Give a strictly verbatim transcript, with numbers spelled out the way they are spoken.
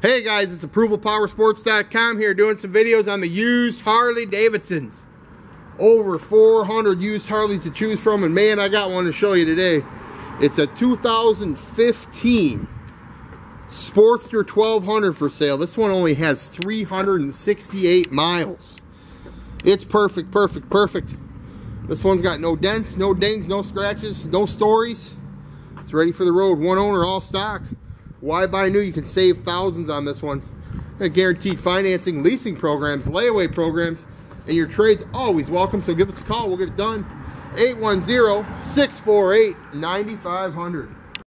Hey guys, it's approval power sports dot com here doing some videos on the used Harley Davidsons. Over four hundred used Harleys to choose from, and man, I got one to show you today. It's a two thousand fifteen Sportster twelve hundred for sale. This one only has three hundred sixty-eight miles. It's perfect, perfect, perfect. This one's got no dents, no dings, no scratches, no stories. It's ready for the road. One owner, all stock. Why buy new? You can save thousands on this one. Guaranteed financing, leasing programs, layaway programs, and your trade's always welcome. So give us a call. We'll get it done. eight one zero, six four eight, nine five zero zero.